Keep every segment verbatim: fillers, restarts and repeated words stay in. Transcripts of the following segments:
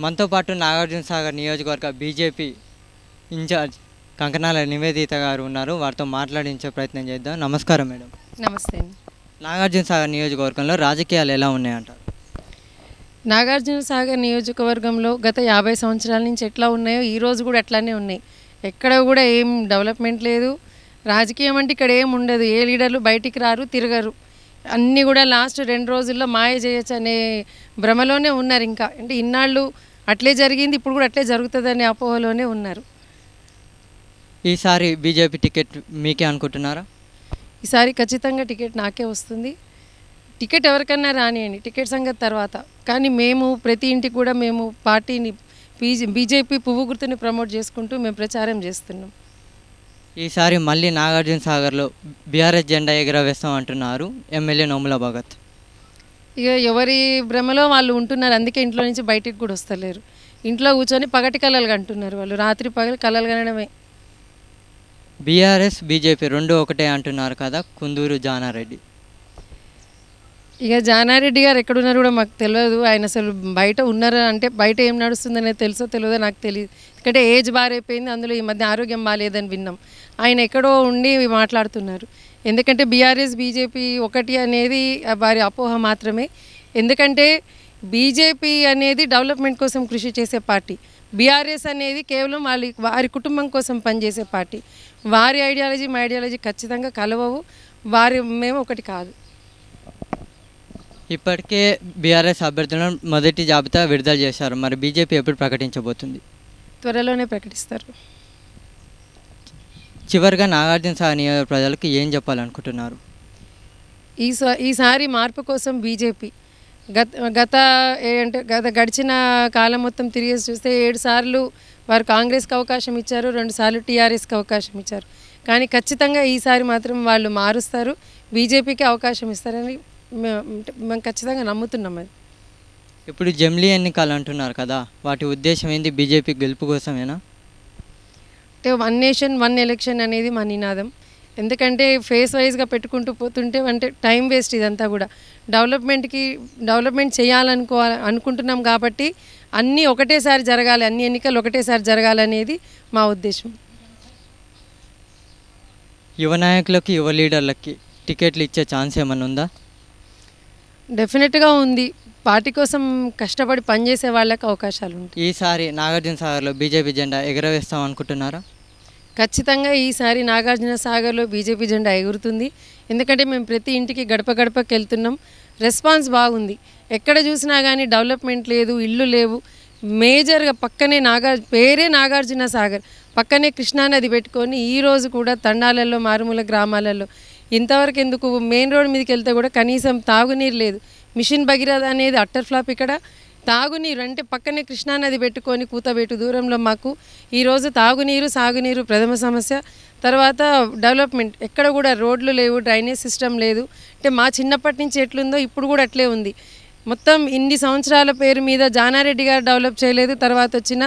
मन तो पाटु नागार्जुन सागर नियोजकवर्ग बीजेपी इंचार्ज कंकणाल निवेदित गारु उन्नारु वारितो माट्लाडिंचे प्रयत्नं चेद्दां। नमस्कार मैडम। नमस्ते। नागार्जुन सागर नियोजकवर्गंलो राजकीयालु एला उन्नायि अंटारु? नागार्जुन सागर नियोजकवर्गंलो गत याबై సంవత్సరాల నుంచి ఎట్లా ఉన్నాయో ఈ రోజు కూడా అట్లానే ఉన్నాయి। ఎక్కడ కూడా ఏం డెవలప్‌మెంట్ లేదు। రాజకీయం అంటే ఇక్కడ ఏం ఉండదు। ఏ లీడర్లు బయటికి రారు, తిరగరు। అన్నీ కూడా లాస్ట్ రెండు రోజుల్లో మాయ చేయొచ్చనే భ్రమలోనే ఉన్నారు। ఇంకా అంటే ఇన్నాళ్ళు అట్లే జరిగింది, ఇప్పుడు కూడా అట్లే జరుగుతదనే అపోహలోనే ఉన్నారు। ఈసారి బీజేపీ టికెట్ మీకే అనుకుంటున్నారా? ఈసారి ఖచ్చితంగా టికెట్ నాకే వస్తుంది। టికెట్ ఎవరికన్నా రానియండి, టికెట్ సంగతి తర్వాత। కానీ మేము ప్రతి ఇంటికి కూడా మేము పార్టీని బీజేపీ పువ్వు గుర్తుని ప్రమోట్ చేసుకుంటూ మేము ప్రచారం చేస్తున్నాం। ఈసారి మళ్ళీ నాగార్జున సాగర్లో బీఆర్ఎస్ జెండా ఎగరవేస్తాం అంటున్నారు ఎమ్మెల్యే నోముల భగత్। ఇక ఎవరి భ్రమలో వాళ్ళు ఉంటున్నారు, అందుకే ఇంట్లో నుంచి బయటికి కూడా వస్తలేరు। ఇంట్లో కూర్చొని పగటి కళలు కంటున్నారు వాళ్ళు, రాత్రి పగలు కళలు కనడమే। బీఆర్ఎస్ బీజేపీ రెండు ఒకటే అంటున్నారు కదా కుందూరు జానారెడ్డి? ఇక జానారెడ్డి గారు ఎక్కడున్నారు కూడా మాకు తెలియదు। ఆయన అసలు బయట ఉన్నారా అంటే బయట ఏం నడుస్తుందనే తెలుసో తెలియదో నాకు తెలియదు। ఎందుకంటే ఏజ్ బారైపోయింది, అందులో ఈ మధ్య ఆరోగ్యం బాగాలేదని విన్నాం। ఆయన ఎక్కడో ఉండి మాట్లాడుతున్నారు। ఎందుకంటే బీఆర్ఎస్ బీజేపీ ఒకటి అనేది వారి అపోహ మాత్రమే। ఎందుకంటే బీజేపీ అనేది డెవలప్మెంట్ కోసం కృషి చేసే పార్టీ, బీఆర్ఎస్ అనేది కేవలం వాళ్ళ వారి కుటుంబం కోసం పనిచేసే పార్టీ। వారి ఐడియాలజీ మా ఐడియాలజీ ఖచ్చితంగా కలవవు, వారి మేము ఒకటి కాదు। ఇప్పటికే బీఆర్ఎస్ అభ్యర్థులను మొదటి జాబితా విడుదల చేశారు, మరి బీజేపీ ఎప్పుడు ప్రకటించబోతుంది? త్వరలోనే ప్రకటిస్తారు। చివరిగా నాగార్జున సాగర్ నియోజక ప్రజలకు ఏం చెప్పాలనుకుంటున్నారు? ఈసారి మార్పు కోసం బీజేపీ గత గత అంటే గత గడిచిన కాలం మొత్తం తిరిగేసి చూస్తే ఏడు సార్లు వారు కాంగ్రెస్కి అవకాశం ఇచ్చారు, రెండు సార్లు టిఆర్ఎస్కి అవకాశం ఇచ్చారు। కానీ ఖచ్చితంగా ఈసారి మాత్రం వాళ్ళు మారుస్తారు, బీజేపీకి అవకాశం ఇస్తారని మేము ఖచ్చితంగా నమ్ముతున్నాం। అది ఇప్పుడు జమిలీ ఎన్నికలు అంటున్నారు కదా, వాటి ఉద్దేశం ఏంది? బీజేపీ గెలుపు కోసమేనా? అంటే వన్ నేషన్ వన్ ఎలక్షన్ అనేది మా నినాదం। ఎందుకంటే ఫేస్ వైజ్గా పెట్టుకుంటూ పోతుంటే అంటే టైం వేస్ట్ ఇదంతా కూడా। డెవలప్మెంట్కి డెవలప్మెంట్ చేయాలనుకో అనుకుంటున్నాం కాబట్టి అన్నీ ఒకటేసారి జరగాలి, అన్ని ఎన్నికలు ఒకటేసారి జరగాలనేది మా ఉద్దేశం। యువ నాయకులకి యువ లీడర్లకి టికెట్లు ఇచ్చే ఛాన్స్ ఏమైనా ఉందా? డెఫినెట్గా ఉంది, పార్టీ కోసం కష్టపడి పనిచేసే వాళ్ళకి అవకాశాలు ఉంటాయి। ఈసారి నాగార్జున సాగర్లో బీజేపీ జెండా ఎగరవేస్తాం అనుకుంటున్నారా? ఖచ్చితంగా ఈసారి నాగార్జున సాగర్లో బీజేపీ జెండా ఎగురుతుంది। ఎందుకంటే మేము ప్రతి ఇంటికి గడప గడపకి వెళ్తున్నాం, రెస్పాన్స్ బాగుంది। ఎక్కడ చూసినా కానీ డెవలప్మెంట్ లేదు, ఇళ్ళు లేవు। మేజర్గా పక్కనే నాగార్ పేరే నాగార్జున సాగర్, పక్కనే కృష్ణా నది పెట్టుకొని ఈరోజు కూడా తండాలలో మారుమూల గ్రామాలలో ఇంతవరకు ఎందుకు మెయిన్ రోడ్ మీదకి వెళ్తే కూడా కనీసం తాగునీరు లేదు। మిషన్ భగీరథ అనేది అట్టర్ ఫ్లాప్, ఇక్కడ తాగునీరు అంటే పక్కనే కృష్ణా నది పెట్టుకొని కూతబెట్టు దూరంలో మాకు ఈరోజు తాగునీరు సాగునీరు ప్రథమ సమస్య। తర్వాత డెవలప్మెంట్ ఎక్కడ కూడా రోడ్లు లేవు, డ్రైనేజ్ సిస్టమ్ లేదు। అంటే మా చిన్నప్పటి నుంచి ఎట్లుందో ఇప్పుడు కూడా అట్లే ఉంది। మొత్తం ఇన్ని సంవత్సరాల పేరు మీద జానారెడ్డి గారు డెవలప్ చేయలేదు, తర్వాత వచ్చిన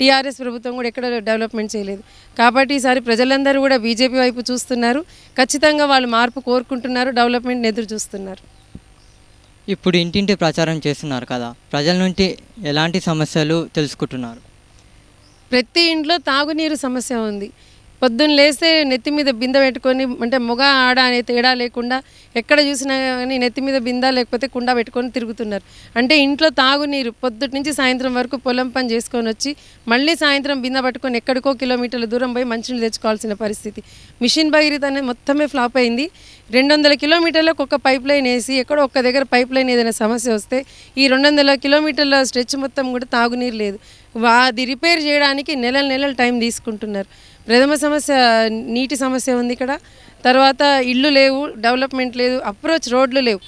టిఆర్ఎస్ ప్రభుత్వం కూడా ఎక్కడ డెవలప్మెంట్ చేయలేదు। కాబట్టి ఈసారి ప్రజలందరూ కూడా బీజేపీ వైపు చూస్తున్నారు, ఖచ్చితంగా వాళ్ళు మార్పు కోరుకుంటున్నారు, డెవలప్మెంట్ని ఎదురు చూస్తున్నారు। ఇప్పుడు ఇంటింటి ప్రచారం చేస్తున్నారు కదా, ప్రజల నుండి ఎలాంటి సమస్యలు తెలుసుకుంటున్నారు? ప్రతి ఇంట్లో తాగునీరు సమస్య ఉంది। పొద్దున్న లేస్తే నెత్తి మీద బింద పెట్టుకొని అంటే మొగ ఆడ అనే తేడా లేకుండా ఎక్కడ చూసినా కానీ నెత్తి మీద బింద లేకపోతే కుండ పెట్టుకొని తిరుగుతున్నారు। అంటే ఇంట్లో తాగునీరు పొద్దుటి నుంచి సాయంత్రం వరకు పొలం పని చేసుకొని వచ్చి మళ్ళీ సాయంత్రం బింద పట్టుకొని ఎక్కడికో కిలోమీటర్ల దూరం పోయి మంచినీళ్ళు తెచ్చుకోవాల్సిన పరిస్థితి। మిషన్ భగీరథ అనేది మొత్తమే ఫ్లాప్ అయింది। రెండు వందల కిలోమీటర్లకు ఒక్క పైప్ లైన్ వేసి ఎక్కడో ఒక్క దగ్గర పైప్ లైన్ ఏదైనా సమస్య వస్తే ఈ రెండు వందల కిలోమీటర్ల స్ట్రెచ్ మొత్తం కూడా తాగునీరు లేదు। అది రిపేర్ చేయడానికి నెలల నెలలు టైం తీసుకుంటున్నారు। ప్రథమ సమస్య నీటి సమస్య ఉంది ఇక్కడ, తర్వాత ఇళ్ళు లేవు, డెవలప్మెంట్ లేదు, అప్రోచ్ రోడ్లు లేవు।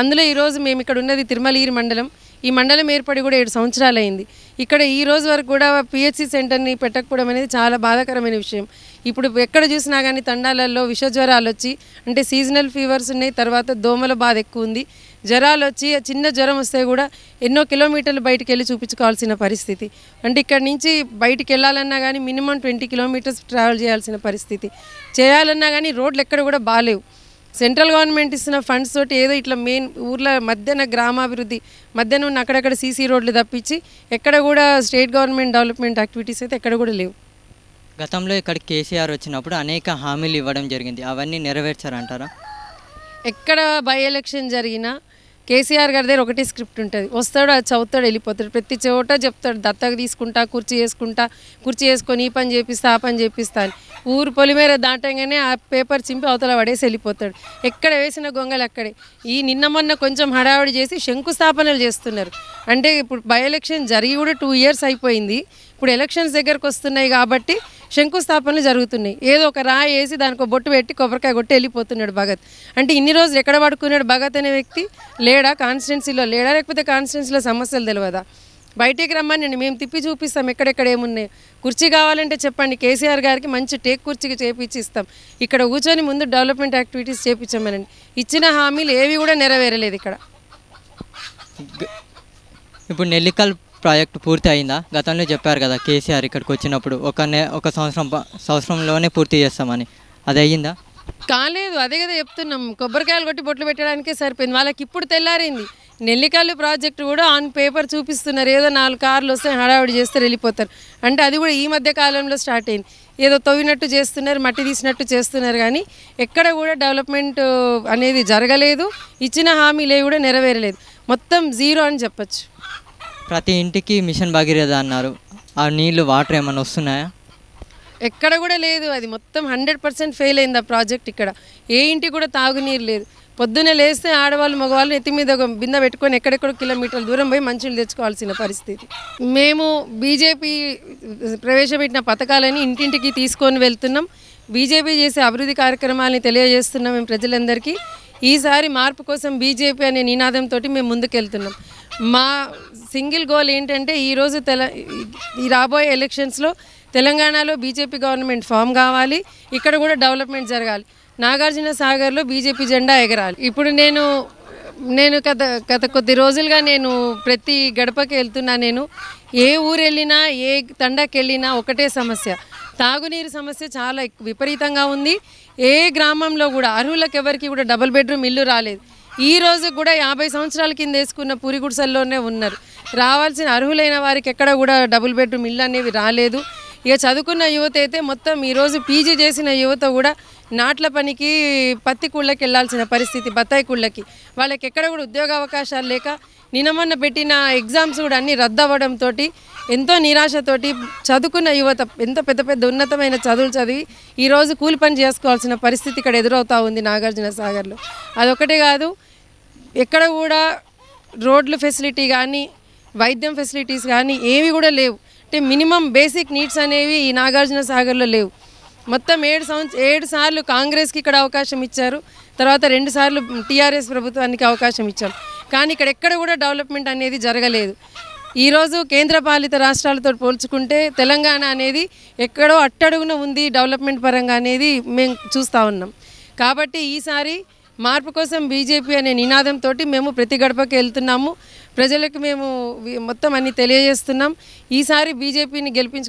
అందులో ఈరోజు మేము ఇక్కడ ఉన్నది తిరుమలగిరి మండలం, ఈ మండలం ఏర్పడి కూడా ఏడు సంవత్సరాలు అయింది। ఇక్కడ ఈ రోజు వరకు కూడా పిహెచ్సి సెంటర్ని పెట్టకపోవడం అనేది చాలా బాధాకరమైన విషయం। ఇప్పుడు ఎక్కడ చూసినా కానీ తండాలలో విష జ్వరాలు వచ్చి అంటే సీజనల్ ఫీవర్స్ ఉన్నాయి, తర్వాత దోమల బాధ ఎక్కువ ఉంది, జ్వరాలు వచ్చి చిన్న జ్వరం వస్తే కూడా ఎన్నో కిలోమీటర్లు బయటికి వెళ్ళి చూపించుకోవాల్సిన పరిస్థితి। అంటే ఇక్కడ నుంచి బయటికి వెళ్ళాలన్నా కానీ మినిమం ట్వంటీ కిలోమీటర్స్ ట్రావెల్ చేయాల్సిన పరిస్థితి, చేయాలన్నా కానీ రోడ్లు ఎక్కడ కూడా బాగాలేవు। సెంట్రల్ గవర్నమెంట్ ఇచ్చిన ఫండ్స్ తోటి ఏదో ఇట్లా మెయిన్ ఊర్ల మధ్యన గ్రామాభివృద్ధి మధ్యన ఉన్న అక్కడక్కడ సీసీ రోడ్లు తప్పించి ఎక్కడ కూడా స్టేట్ గవర్నమెంట్ డెవలప్మెంట్ యాక్టివిటీస్ అయితే ఎక్కడ కూడా లేవు। గతంలో ఇక్కడ కేసీఆర్ వచ్చినప్పుడు అనేక హామీలు ఇవ్వడం జరిగింది, అవన్నీ నెరవేర్చారంటారా? ఎక్కడ బై ఎలక్షన్ జరిగినా కేసీఆర్ గారి దగ్గర ఒకటే స్క్రిప్ట్ ఉంటుంది, వస్తాడు అది చదువుతాడు వెళ్ళిపోతాడు। ప్రతి చోట చెప్తాడు దత్తకు తీసుకుంటా కుర్చీ వేసుకుంటా కుర్చీ వేసుకొని ఈ పని చేపిస్తా ఆ పని చేపిస్తా అని। ఊరు పొలిమేర దాటంగానే ఆ పేపర్ చింపి అవతల పడేసి వెళ్ళిపోతాడు, ఎక్కడ వేసిన గొంగలు అక్కడే। ఈ నిన్న మొన్న కొంచెం హడావిడి చేసి శంకుస్థాపనలు చేస్తున్నారు అంటే ఇప్పుడు బై ఎలక్షన్ జరిగి కూడా టూ ఇయర్స్ అయిపోయింది, ఇప్పుడు ఎలక్షన్స్ దగ్గరకు వస్తున్నాయి కాబట్టి శంకుస్థాపనలు జరుగుతున్నాయి। ఏదో ఒక రాయి వేసి దానికి బొట్టు పెట్టి కొబ్బరికాయ కొట్టి వెళ్ళిపోతున్నాడు భగత్। అంటే ఇన్ని రోజులు ఎక్కడ పడుకున్నాడు భగత్ అనే వ్యక్తి? లేడా కాన్స్టిట్యున్సీలో? లేడా లేకపోతే కాన్స్టిట్యున్సీలో సమస్యలు తెలియదా? బయటికి రమ్మని నేను మేము తిప్పి చూపిస్తాం ఎక్కడెక్కడ ఏమున్నాయి। కుర్చీ కావాలంటే చెప్పండి, కేసీఆర్ గారికి మంచి టేక్ కుర్చీకి చేపించి ఇస్తాం, ఇక్కడ కూర్చొని ముందు డెవలప్మెంట్ యాక్టివిటీస్ చేపించామనండి। ఇచ్చిన హామీలు ఏవి కూడా నెరవేరలేదు ఇక్కడ। ఇప్పుడు నెల్లికల్ ప్రాజెక్ట్ పూర్తి అయిందా? గతంలో చెప్పారు కదా కేసీఆర్ ఇక్కడికి వచ్చినప్పుడు ఒక ఒక సంవత్సరం సంవత్సరంలోనే పూర్తి చేస్తామని, అది అయ్యిందా? కాలేదు, అదే కదా చెప్తున్నాం కొబ్బరికాయలు కొట్టి బొట్లు పెట్టడానికే సరిపోయింది వాళ్ళకి। ఇప్పుడు తెల్లారింది నెల్లికల్లు ప్రాజెక్టు కూడా ఆన్ పేపర్ చూపిస్తున్నారు, ఏదో నాలుగు కార్లు వస్తే హడావిడి చేస్తారు వెళ్ళిపోతారు అంటే, అది కూడా ఈ మధ్య కాలంలో స్టార్ట్ అయింది। ఏదో తవ్వినట్టు చేస్తున్నారు మట్టి తీసినట్టు చేస్తున్నారు కానీ ఎక్కడ కూడా డెవలప్మెంట్ అనేది జరగలేదు, ఇచ్చిన హామీలు కూడా నెరవేరలేదు, మొత్తం జీరో అని చెప్పచ్చు। ప్రతి ఇంటికి మిషన్ భగీరథ అన్నారు, ఆ నీళ్ళు వాటర్ ఏమైనా వస్తున్నాయా? ఎక్కడ కూడా లేదు, అది మొత్తం హండ్రెడ్ పర్సెంట్ ఫెయిల్ అయింది ఆ ప్రాజెక్ట్। ఇక్కడ ఏ ఇంటికి కూడా తాగునీరు లేదు, పొద్దున్నే లేస్తే ఆడవాళ్ళు మగవాళ్ళు ఎత్తి మీద బింద పెట్టుకొని ఎక్కడెక్కడో కిలోమీటర్ల దూరం పోయి మంచినీళ్ళు తెచ్చుకోవాల్సిన పరిస్థితి। మేము బీజేపీ ప్రవేశపెట్టిన పథకాలని ఇంటింటికి తీసుకొని వెళ్తున్నాం, బీజేపీ చేసే అభివృద్ధి కార్యక్రమాలని తెలియజేస్తున్నాం మేము ప్రజలందరికీ। ఈసారి మార్పు కోసం బీజేపీ అనే నినాదంతో మేము ముందుకెళ్తున్నాం। మా సింగిల్ గోల్ ఏంటంటే ఈరోజు తెల ఈ రాబోయే ఎలక్షన్స్లో తెలంగాణలో బీజేపీ గవర్నమెంట్ ఫామ్ కావాలి, ఇక్కడ కూడా డెవలప్మెంట్ జరగాలి, నాగార్జున సాగర్లో బీజేపీ జెండా ఎగరాలి। ఇప్పుడు నేను నేను గత గత కొద్ది రోజులుగా నేను ప్రతి గడపకి వెళ్తున్నా, నేను ఏ ఊరు వెళ్ళినా ఏ తండాకి వెళ్ళినా ఒకటే సమస్య, తాగునీరు సమస్య చాలా విపరీతంగా ఉంది। ఏ గ్రామంలో కూడా అర్హులకు ఎవరికి కూడా డబుల్ బెడ్రూమ్ ఇల్లు రాలేదు, ఈ రోజు కూడా యాభై సంవత్సరాల కింద వేసుకున్న పూరి గుడిసెల్లోనే ఉన్నారు। రావాల్సిన అర్హులైన వారికి ఎక్కడ కూడా డబుల్ బెడ్రూమ్ ఇల్లు అనేవి రాలేదు। ఇక చదువుకున్న యువత అయితే మొత్తం ఈరోజు పీజీ చేసిన యువత కూడా నాట్ల పనికి పత్తి కూళ్ళకి వెళ్ళాల్సిన పరిస్థితి, బత్తాయి కూళ్ళకి, వాళ్ళకి ఎక్కడ కూడా ఉద్యోగ అవకాశాలు లేక నిన్న మొన్న పెట్టిన ఎగ్జామ్స్ కూడా అన్నీ రద్దు అవ్వడంతో ఎంతో నిరాశతోటి చదువుకున్న యువత ఎంతో పెద్ద పెద్ద ఉన్నతమైన చదువులు చదివి ఈరోజు కూలి పని చేసుకోవాల్సిన పరిస్థితి ఇక్కడ ఎదురవుతూ ఉంది నాగార్జున సాగర్లో। అదొకటే కాదు, ఎక్కడ కూడా రోడ్లు ఫెసిలిటీ కానీ వైద్యం ఫెసిలిటీస్ కానీ ఏవి కూడా లేవు, అంటే మినిమం బేసిక్ నీడ్స్ అనేవి ఈ నాగార్జున సాగర్లో లేవు। మొత్తం ఏడు సంవత్సరం ఏడు సార్లు కాంగ్రెస్కి ఇక్కడ అవకాశం ఇచ్చారు, తర్వాత రెండు సార్లు టిఆర్ఎస్ ప్రభుత్వానికి అవకాశం ఇచ్చారు, కానీ ఇక్కడ ఎక్కడ కూడా డెవలప్మెంట్ అనేది జరగలేదు। ఈరోజు కేంద్రపాలిత రాష్ట్రాలతో పోల్చుకుంటే తెలంగాణ అనేది ఎక్కడో అట్టడుగున ఉంది డెవలప్మెంట్ పరంగా అనేది మేము చూస్తూ ఉన్నాం। కాబట్టి ఈసారి మార్పు కోసం బీజేపీ అనే నినాదంతో మేము ప్రతి గడపకి వెళ్తున్నాము, ప్రజలకు మేము మొత్తం అన్ని తెలియజేస్తున్నాం, ఈసారి బీజేపీని గెలిపించు